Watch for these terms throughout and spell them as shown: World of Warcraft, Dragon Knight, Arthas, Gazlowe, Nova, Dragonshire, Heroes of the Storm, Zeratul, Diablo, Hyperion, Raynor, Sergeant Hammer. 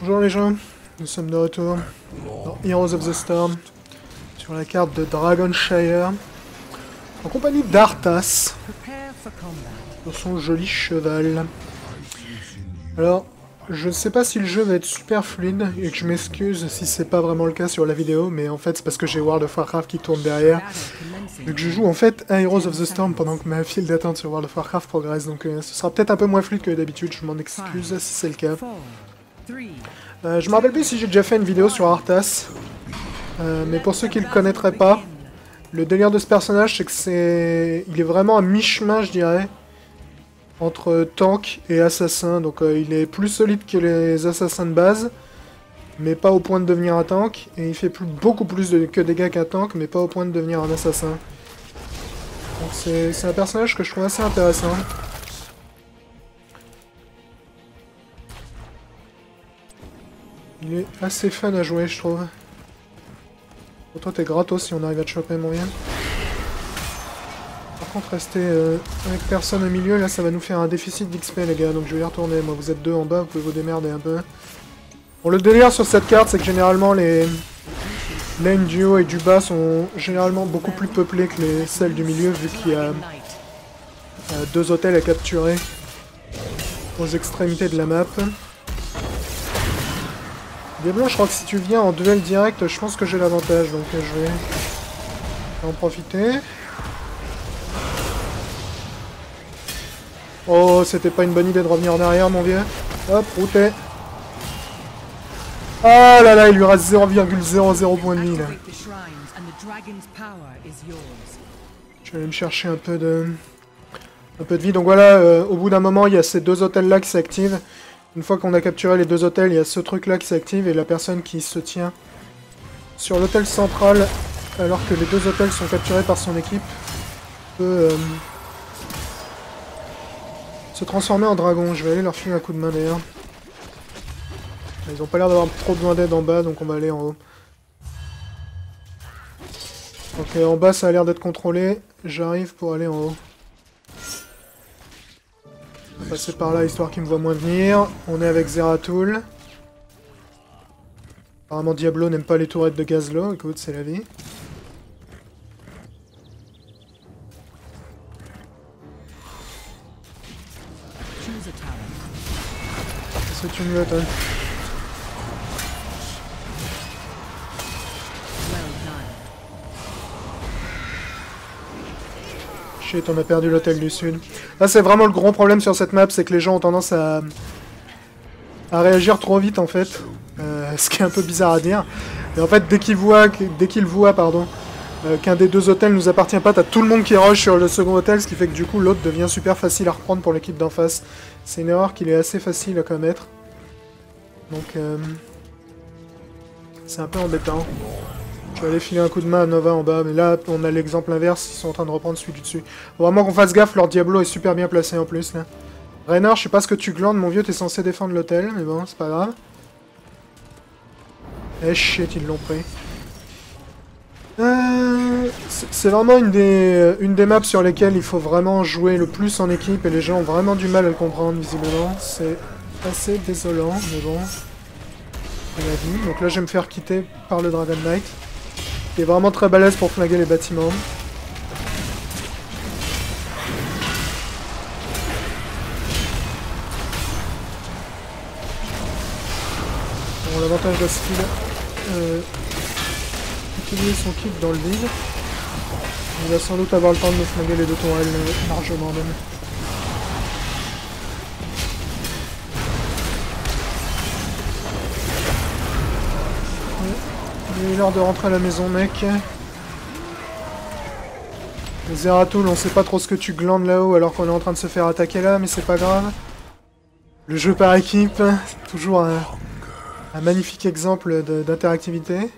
Bonjour les gens, nous sommes de retour dans Heroes of the Storm, sur la carte de Dragonshire, en compagnie d'Arthas, de son joli cheval. Alors, je sais pas si le jeu va être super fluide, et que je m'excuse si c'est pas vraiment le cas sur la vidéo, mais en fait c'est parce que j'ai World of Warcraft qui tourne derrière. Donc je joue en fait à Heroes of the Storm pendant que ma file d'attente sur World of Warcraft progresse, donc ce sera peut-être un peu moins fluide que d'habitude, je m'en excuse si c'est le cas. Je me rappelle plus si j'ai déjà fait une vidéo sur Arthas, mais pour ceux qui le connaîtraient pas, le délire de ce personnage c'est que il est vraiment à mi-chemin, je dirais, entre tank et assassin, donc il est plus solide que les assassins de base, mais pas au point de devenir un tank, et il fait beaucoup plus de dégâts qu'un tank, mais pas au point de devenir un assassin. Donc c'est un personnage que je trouve assez intéressant. Il est assez fun à jouer, je trouve. Pour toi t'es gratos si on arrive à te choper, mon bien. Par contre, rester avec personne au milieu, là ça va nous faire un déficit d'XP les gars, donc je vais y retourner. Moi vous êtes deux en bas, vous pouvez vous démerder un peu. Bon, le délire sur cette carte, c'est que généralement les lanes du haut et du bas sont généralement beaucoup plus peuplées que celles du milieu, vu qu'il y a deux hôtels à capturer aux extrémités de la map. Diablo, je crois que si tu viens en duel direct, je pense que j'ai l'avantage, donc je vais en profiter. Oh, c'était pas une bonne idée de revenir en arrière, mon vieux. Hop, routé. Ah là là, il lui reste 0,00 points de vie là. Je vais aller me chercher un peu de vie. Donc voilà, au bout d'un moment, il y a ces deux hôtels là qui s'activent. Une fois qu'on a capturé les deux hôtels, il y a ce truc là qui s'active et la personne qui se tient sur l'hôtel central, alors que les deux hôtels sont capturés par son équipe, peut se transformer en dragon. Je vais aller leur filer un coup de main d'ailleurs. Ils ont pas l'air d'avoir trop besoin d'aide en bas, donc on va aller en haut. Ok, en bas ça a l'air d'être contrôlé. J'arrive pour aller en haut. On va passer par là, histoire qu'ils me voient moins venir. On est avec Zeratul. Apparemment Diablo n'aime pas les tourettes de Gazlowe. Écoute, c'est la vie. C'est une lutte, hein. Shit, on a perdu l'hôtel du sud. Là c'est vraiment le gros problème sur cette map, c'est que les gens ont tendance à réagir trop vite en fait. Ce qui est un peu bizarre à dire. Et en fait dès qu'ils voient qu'un des deux hôtels nous appartient pas, t'as tout le monde qui rush sur le second hôtel, ce qui fait que du coup l'autre devient super facile à reprendre pour l'équipe d'en face. C'est une erreur qu'il est assez facile à commettre. Donc c'est un peu embêtant. Je vais aller filer un coup de main à Nova en bas, mais là on a l'exemple inverse, ils sont en train de reprendre celui du dessus. Faut vraiment qu'on fasse gaffe, leur Diablo est super bien placé en plus là. Raynor, je sais pas ce que tu glandes mon vieux, t'es censé défendre l'hôtel, mais bon, c'est pas grave. Eh shit, ils l'ont pris. C'est vraiment une des maps sur lesquelles il faut vraiment jouer le plus en équipe, et les gens ont vraiment du mal à le comprendre visiblement. C'est assez désolant, mais bon. Donc là je vais me faire quitter par le Dragon Knight, qui est vraiment très balèze pour flinguer les bâtiments. Bon, l'avantage de ce kill, utiliser son kick dans le vide. Il va sans doute avoir le temps de me flinguer les deux tourelles largement même. Il est l'heure de rentrer à la maison, mec. Zeratul, on sait pas trop ce que tu glandes là-haut alors qu'on est en train de se faire attaquer là, mais c'est pas grave. Le jeu par équipe, c'est toujours un magnifique exemple d'interactivité.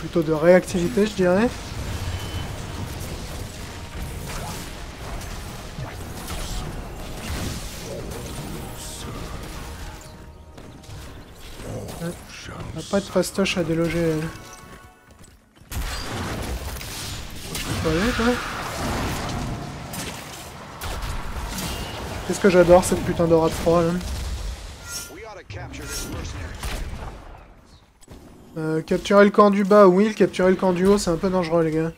Plutôt de réactivité, je dirais. On va pas de fastoche à déloger. Je peux pas aller, toi. Qu'est-ce que j'adore cette putain d'aura de froid là. Capturer le camp du bas, oui, capturer le camp du haut, c'est un peu dangereux les gars.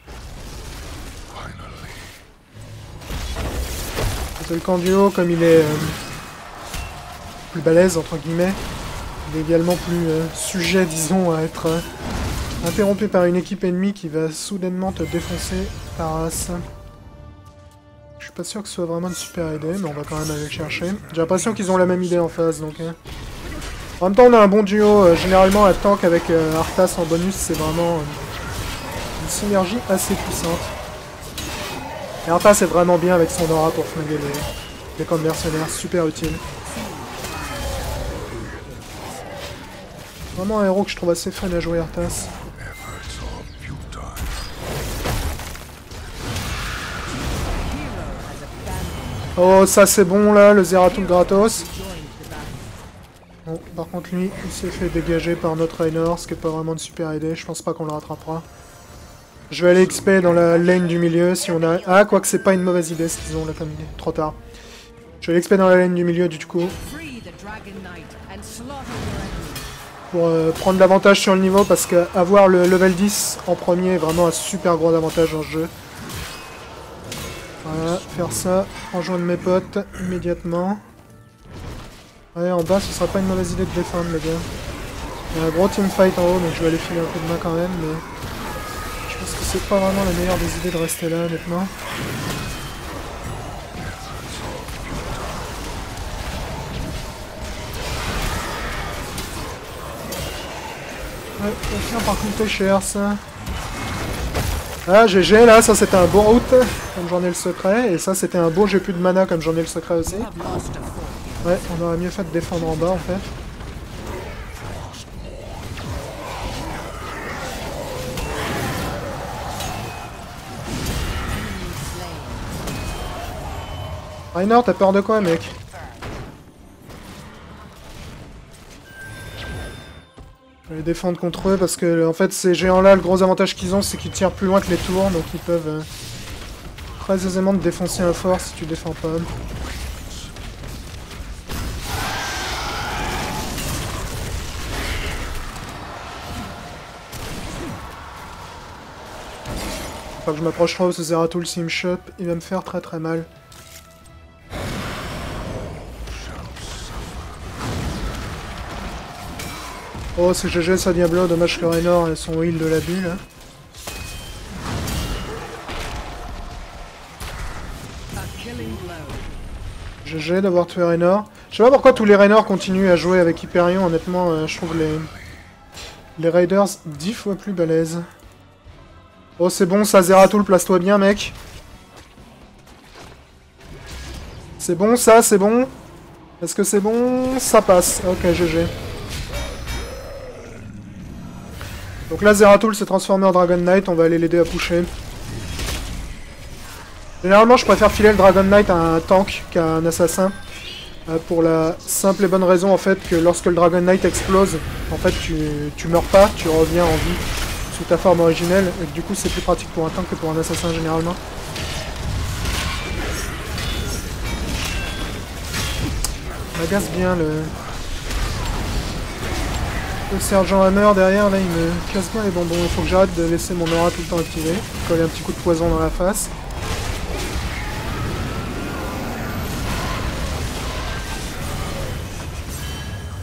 Parce que le camp du haut, comme il est plus balèze, entre guillemets, il est également plus sujet, disons, à être interrompu par une équipe ennemie qui va soudainement te défoncer par as. Je suis pas sûr que ce soit vraiment une super idée, mais on va quand même aller le chercher. J'ai l'impression qu'ils ont la même idée en face, donc... En même temps, on a un bon duo. Généralement, la tank avec Arthas en bonus, c'est vraiment une synergie assez puissante. Et Arthas est vraiment bien avec son aura pour flinguer les camps de mercenaires, super utile. Vraiment un héros que je trouve assez fun à jouer, Arthas. Oh, ça c'est bon là, le Zeratul gratos. Bon, par contre lui, il s'est fait dégager par notre Raynor, ce qui est pas vraiment une super idée, je pense pas qu'on le rattrapera. Je vais aller XP dans la lane du milieu si on a... Ah, quoique c'est pas une mauvaise idée ce qu'ils ont là comme idée, trop tard. Je vais aller XP dans la lane du milieu du coup. Pour prendre l'avantage sur le niveau, parce qu'avoir le level 10 en premier est vraiment un super gros avantage dans ce jeu. Voilà, faire ça, rejoindre mes potes immédiatement. Ouais, en bas, ce sera pas une mauvaise idée de défendre, les gars. Il y a un gros teamfight en haut, donc je vais aller filer un coup de main quand même, mais... Je pense que c'est pas vraiment la meilleure des idées de rester là, honnêtement. Ouais, on tient par contre cher, ça. Ah, GG, là, ça c'était un bon route, comme j'en ai le secret, et ça c'était un bon j'ai plus de mana, comme j'en ai le secret aussi. Ouais, on aurait mieux fait de défendre en bas en fait. Raynor, t'as peur de quoi mec? Je vais les défendre contre eux parce que en fait ces géants là, le gros avantage qu'ils ont c'est qu'ils tirent plus loin que les tours, donc ils peuvent très aisément te défoncer un fort si tu défends pas. Faut que je m'approche trop, ce Zeratul s'il me chope, il va me faire très très mal. Oh c'est GG ça Diablo, dommage que Raynor ait son heal de la bulle. GG d'avoir tué Raynor. Je sais pas pourquoi tous les Raynor continuent à jouer avec Hyperion, honnêtement je trouve les Raiders 10 fois plus balèzes. Oh c'est bon ça Zeratul, place-toi bien mec. C'est bon ça, c'est bon. Est-ce que c'est bon? Ça passe, ok GG. Donc là Zeratul s'est transformé en Dragon Knight, on va aller l'aider à pusher. Généralement je préfère filer le Dragon Knight à un tank qu'à un assassin. Pour la simple et bonne raison en fait que lorsque le Dragon Knight explose, en fait tu meurs pas, tu reviens en vie. Sous ta forme originelle, et du coup c'est plus pratique pour un tank que pour un assassin généralement. Il m'agace bien le sergent Hammer derrière, là il me casse bien les bonbons, il faut que j'arrête de laisser mon aura tout le temps activé, coller un petit coup de poison dans la face.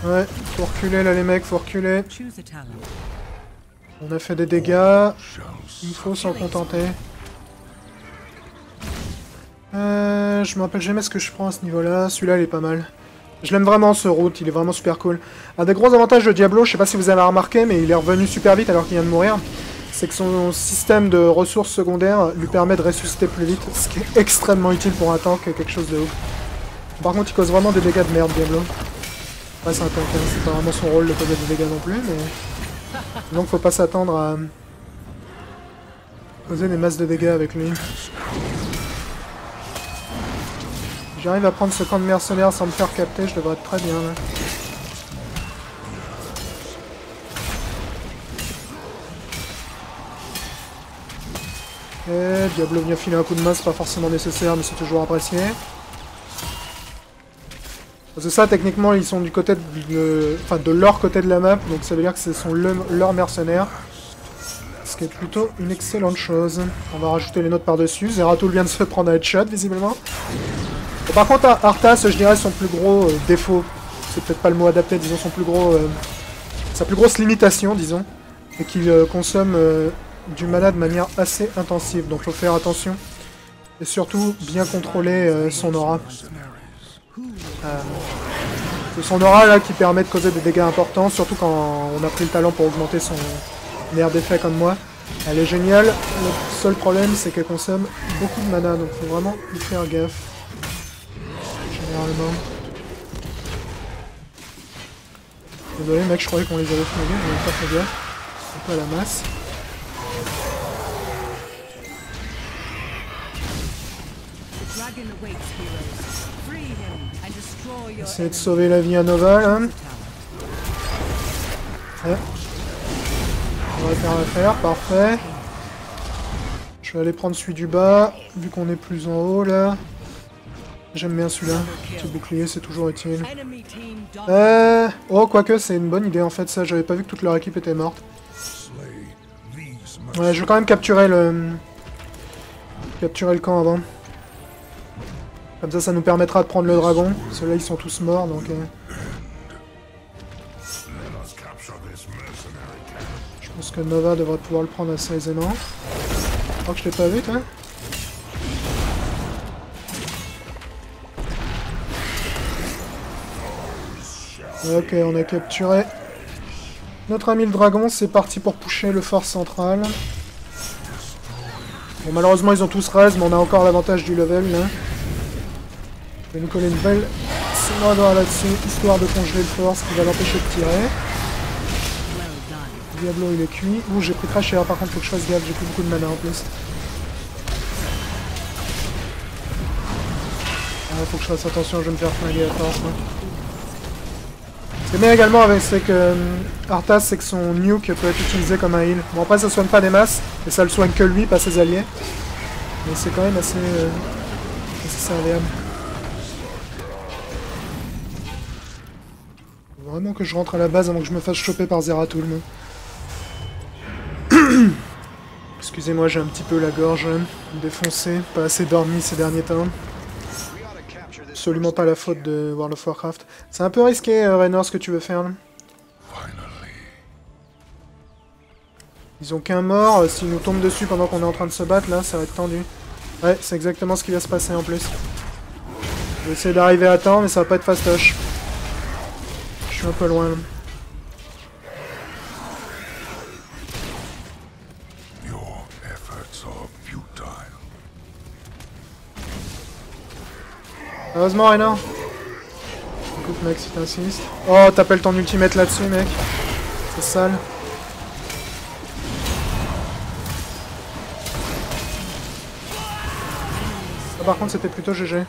Ouais, faut reculer là les mecs, faut reculer. On a fait des dégâts, il faut s'en contenter. Je me rappelle jamais ce que je prends à ce niveau-là, celui-là il est pas mal. Je l'aime vraiment ce route, il est vraiment super cool. Un des gros avantages de Diablo, je sais pas si vous avez remarqué, mais il est revenu super vite alors qu'il vient de mourir, c'est que son système de ressources secondaires lui permet de ressusciter plus vite, ce qui est extrêmement utile pour un tank, quelque chose de ouf. Par contre il cause vraiment des dégâts de merde Diablo. Ouais c'est un tank, hein, c'est pas vraiment son rôle de causer des dégâts non plus, mais... Donc faut pas s'attendre à causer des masses de dégâts avec lui. J'arrive à prendre ce camp de mercenaires sans me faire capter, je devrais être très bien là. Et Diablo vient filer un coup de main, c'est pas forcément nécessaire mais c'est toujours apprécié. Parce que ça, techniquement, ils sont du côté de, enfin, de leur côté de la map, donc ça veut dire que ce sont leurs mercenaires. Ce qui est plutôt une excellente chose. On va rajouter les notes par-dessus. Zeratul vient de se prendre un headshot, visiblement. Et par contre, Arthas, je dirais, son plus gros défaut, c'est peut-être pas le mot adapté, disons son plus gros... sa plus grosse limitation, disons, et qu'il consomme du mana de manière assez intensive, donc faut faire attention. Et surtout, bien contrôler son aura. C'est son aura là qui permet de causer des dégâts importants, surtout quand on a pris le talent pour augmenter son nerf d'effet comme moi. Elle est géniale, le seul problème c'est qu'elle consomme beaucoup de mana, donc faut vraiment y faire gaffe. Généralement. Désolé mec, je croyais qu'on les avait flingués, mais on pas fait gaffe. C'est pas la masse. Essayer de sauver la vie à Nova là. Ouais. On va faire l'affaire, parfait. Je vais aller prendre celui du bas, vu qu'on est plus en haut là. J'aime bien celui-là. Petit bouclier, c'est toujours utile. Oh, quoique, c'est une bonne idée en fait ça. J'avais pas vu que toute leur équipe était morte. Ouais, je vais quand même capturer le camp avant. Comme ça, ça nous permettra de prendre le dragon. Ceux-là, ils sont tous morts, donc... Je pense que Nova devrait pouvoir le prendre assez aisément. Je crois que je l'ai pas vu, toi. Ok, on a capturé notre ami le dragon. C'est parti pour pusher le fort central. Bon, malheureusement, ils ont tous res, mais on a encore l'avantage du level, là. Je vais nous coller une belle Sonora là-dessus, histoire de congeler le fort, ce qui va l'empêcher de tirer. Diablo il est cuit. Ouh, j'ai pris crash air, par contre faut que je fasse gaffe, j'ai plus beaucoup de mana en plus. Ah, faut que je fasse attention, je vais me faire flinguer à force. Ce qui est bien également avec Arthas, c'est que son nuke peut être utilisé comme un heal. Bon après ça soigne pas des masses, et ça le soigne que lui, pas ses alliés. Mais c'est quand même assez, assez serviable. Vraiment que je rentre à la base avant que je me fasse choper par Zeratul. Excusez-moi, j'ai un petit peu la gorge défoncée, pas assez dormi ces derniers temps. Absolument pas la faute de World of Warcraft. C'est un peu risqué, Raynor, ce que tu veux faire. Là. Ils ont qu'un mort, s'ils nous tombent dessus pendant qu'on est en train de se battre, là, ça va être tendu. Ouais, c'est exactement ce qui va se passer en plus. Je vais essayer d'arriver à temps, mais ça va pas être fastoche. Un peu loin là. Heureusement Raynor. Écoute mec si t'insistes. Oh t'appelles ton ultimate là-dessus mec. C'est sale. Ah, par contre c'était plutôt GG.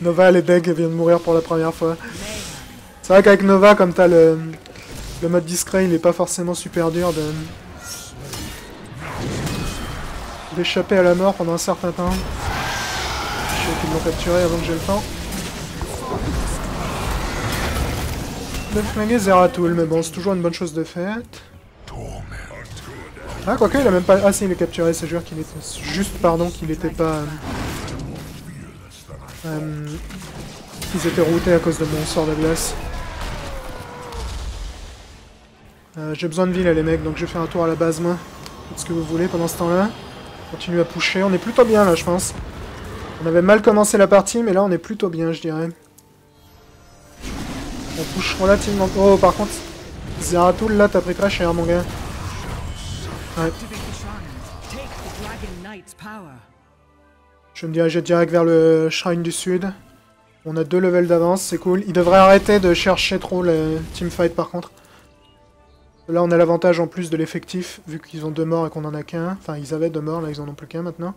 Nova, elle est deg, elle vient de mourir pour la première fois. C'est vrai qu'avec Nova, comme t'as le mode discret, il est pas forcément super dur d'échapper à la mort pendant un certain temps. Je sais qu'ils l'ont capturé avant que j'ai le temps de flinguer Zeratul, mais bon, c'est toujours une bonne chose de faite. Ah, quoique, il a même pas... Ah si, il est capturé, c'est juste qu'il était... Juste, pardon, qu'il était pas... ils étaient routés à cause de mon sort de glace. J'ai besoin de vie là les mecs, donc je vais faire un tour à la base moi. Faites ce que vous voulez pendant ce temps-là. Continue à pusher, on est plutôt bien là je pense. On avait mal commencé la partie, mais là on est plutôt bien je dirais. On push relativement... Oh par contre, Zeratul là t'as pris très cher mon gars. Ouais. Je vais me diriger direct vers le Shrine du Sud. On a 2 levels d'avance, c'est cool. Il devrait arrêter de chercher trop le teamfight par contre. Là on a l'avantage en plus de l'effectif, vu qu'ils ont 2 morts et qu'on en a qu'un. Enfin ils avaient 2 morts, là ils en ont plus qu'un maintenant.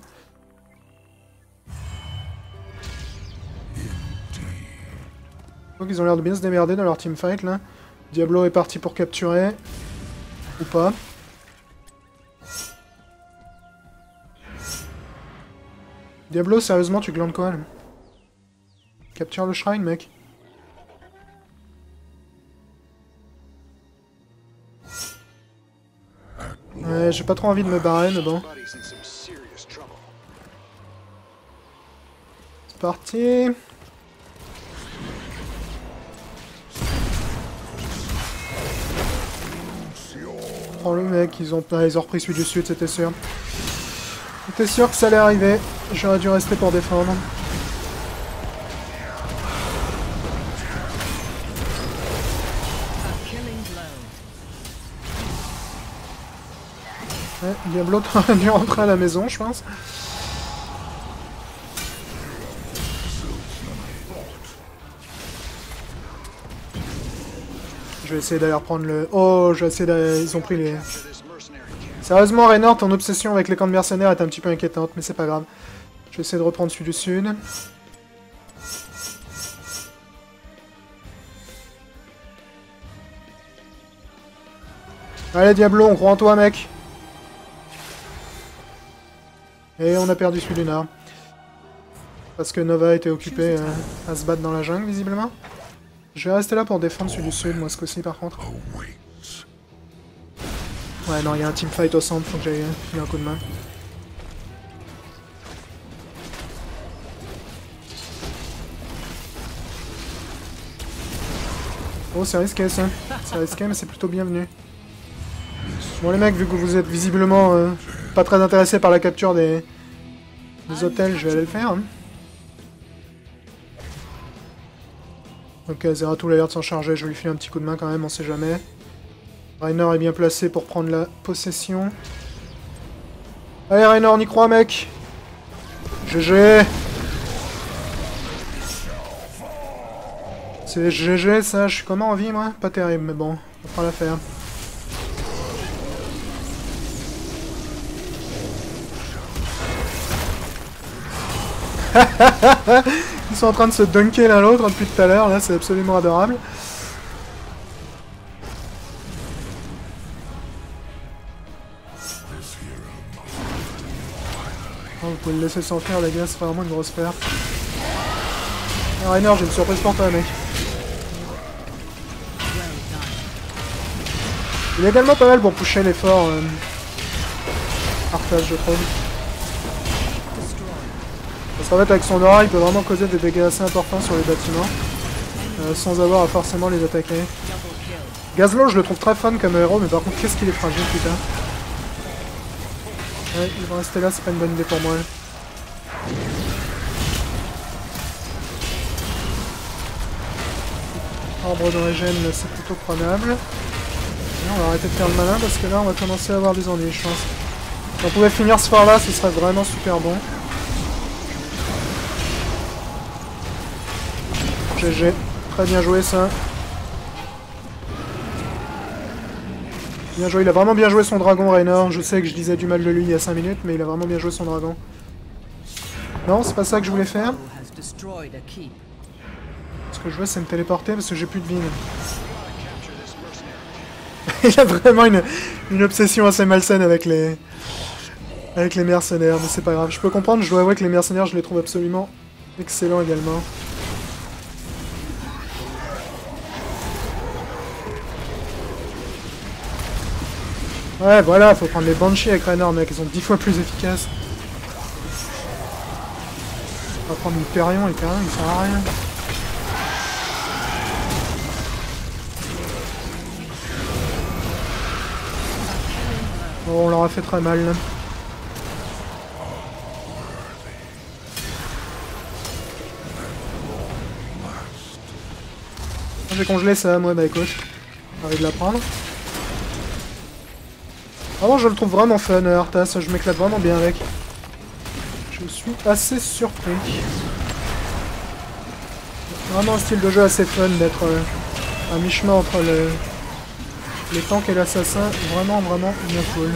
Donc ils ont l'air de bien se démerder dans leur teamfight là. Diablo est parti pour capturer. Ou pas. Diablo, sérieusement, tu glandes quoi, là? Capture le shrine, mec. Ouais, j'ai pas trop envie de me barrer, mais bon. C'est parti. Oh le mec, ils ont repris celui du sud, c'était sûr. C'était sûr que ça allait arriver. J'aurais dû rester pour défendre. Ouais, Diablo t'aurais dû rentrer à la maison, je pense. Je vais essayer d'aller reprendre le... Oh, je vais essayer d'aller... Ils ont pris les... Sérieusement, Raynor, ton obsession avec les camps de mercenaires est un petit peu inquiétante, mais c'est pas grave. Je vais essayer de reprendre celui du sud. Allez, Diablo, on croit en toi, mec. Et on a perdu celui du nord. Parce que Nova était occupée à se battre dans la jungle, visiblement. Je vais rester là pour défendre celui du sud, moi, ce coup-ci, par contre. Ouais, non, il y a un teamfight au centre, faut que j'aille filer un coup de main. Oh, c'est risqué, ça. C'est risqué, mais c'est plutôt bienvenu. Bon, les mecs, vu que vous êtes visiblement pas très intéressés par la capture des hôtels, je vais aller le faire. Hein. Ok, Zeratul a l'air de s'en charger, je vais lui filer un petit coup de main quand même, on sait jamais. Raynor est bien placé pour prendre la possession. Allez Raynor, on y croit mec. GG. C'est GG ça, je suis comment en vie moi? Pas terrible, mais bon, on prend l'affaire. Ils sont en train de se dunker l'un l'autre depuis tout à l'heure, là c'est absolument adorable. Oh, vous pouvez le laisser s'enfuir les gars, c'est vraiment une grosse perte. Ah, Raynor, j'ai une surprise pour toi mec. Il est également pas mal pour pousser l'effort Arthas je trouve. Parce qu'en fait avec son aura il peut vraiment causer des dégâts assez importants sur les bâtiments sans avoir à forcément les attaquer. Gazlowe je le trouve très fun comme héros mais par contre qu'est-ce qu'il est fragile putain. Ouais il va rester là c'est pas une bonne idée pour moi. Arbre d'origine c'est plutôt prenable. Et on va arrêter de faire le malin parce que là on va commencer à avoir des ennuis je pense. Si on pouvait finir ce phare là ce serait vraiment super bon. GG, très bien joué ça. Bien joué, il a vraiment bien joué son dragon Raynor. Je sais que je disais du mal de lui il y a 5 minutes, mais il a vraiment bien joué son dragon. Non, c'est pas ça que je voulais faire. Ce que je veux c'est me téléporter parce que j'ai plus de vignes. Il a vraiment une obsession assez malsaine avec les mercenaires, mais c'est pas grave. Je peux comprendre, je dois avouer que les mercenaires je les trouve absolument excellents également. Ouais, voilà, faut prendre les Banshees avec Raynor, mec, ils sont 10 fois plus efficaces. On va prendre le Périon, les Périons, ils servent à rien. Oh, on leur a fait très mal, là. J'ai congelé ça, moi, bah écoute. J'ai envie de la prendre. Vraiment, je le trouve vraiment fun, Arthas. Je m'éclate vraiment bien avec. Je suis assez surpris. C'est vraiment un style de jeu assez fun d'être à mi-chemin entre les tanks et l'assassin. Vraiment, vraiment bien cool.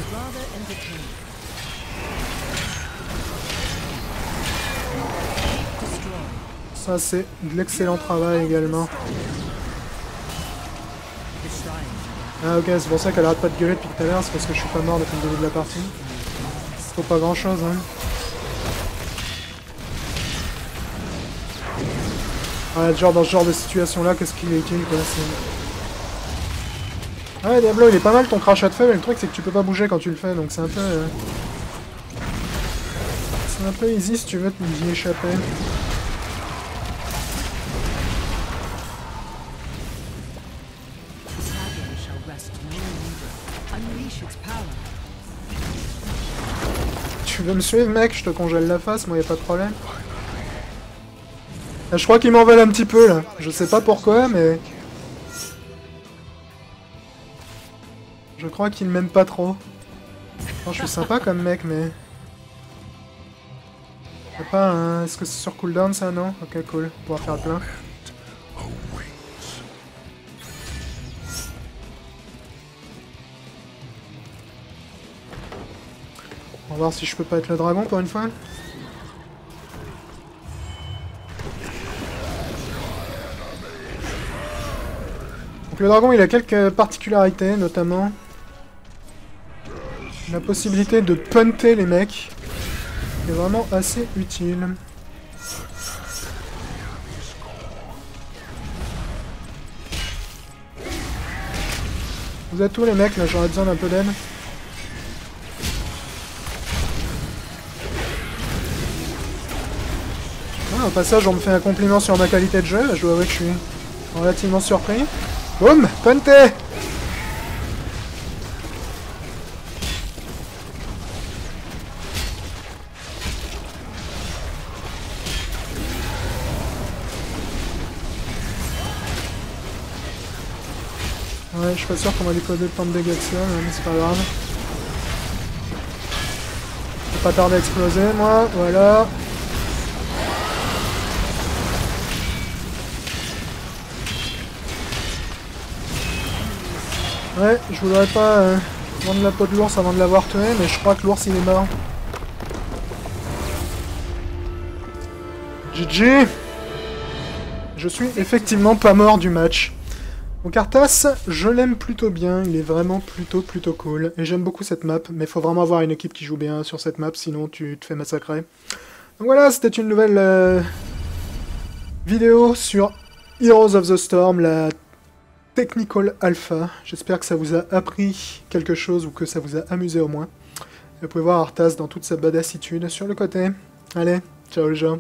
Ça, c'est de l'excellent travail également. Ah ok, c'est pour ça qu'elle arrête pas de gueuler depuis tout à l'heure, c'est parce que je suis pas mort depuis le début de la partie. C'est pas grand chose hein. Ouais, genre dans ce genre de situation là, qu'est-ce qu'il est utile quoi, c'est... Ouais, Diablo, il est pas mal ton crachat de feu, mais le truc c'est que tu peux pas bouger quand tu le fais, donc c'est un peu... C'est un peu easy si tu veux t'y échapper. Tu veux me suivre mec, je te congèle la face, moi y'a pas de problème. Je crois qu'ils m'en veulent un petit peu là, je sais pas pourquoi mais... Je crois qu'ils m'aiment pas trop. Enfin, je suis sympa comme mec mais... Est-ce un... Est-ce que c'est sur cooldown ça? Non. Ok cool, on va pouvoir faire plein. On va voir si je peux pas être le dragon pour une fois. Donc le dragon il a quelques particularités, notamment la possibilité de punter les mecs, qui est vraiment assez utile. Vous êtes tous les mecs là, j'aurais besoin d'un peu d'aide. Ah, au passage on me fait un compliment sur ma qualité de jeu, je dois avouer que je suis relativement surpris. Boum, punté. Ouais, je suis pas sûr qu'on va lui causer tant de dégâts que ça, mais c'est pas grave. Je vais pas tarder à exploser, moi, voilà. Ouais, je voudrais pas vendre la peau de l'ours avant de l'avoir tué, mais je crois que l'ours il est mort. GG! Je suis effectivement pas mort du match. Donc Arthas, je l'aime plutôt bien, il est vraiment plutôt cool. Et j'aime beaucoup cette map, mais faut vraiment avoir une équipe qui joue bien sur cette map, sinon tu te fais massacrer. Donc voilà, c'était une nouvelle vidéo sur Heroes of the Storm, la Technical Alpha. J'espère que ça vous a appris quelque chose ou que ça vous a amusé au moins. Vous pouvez voir Arthas dans toute sa badassitude sur le côté. Allez, ciao les gens.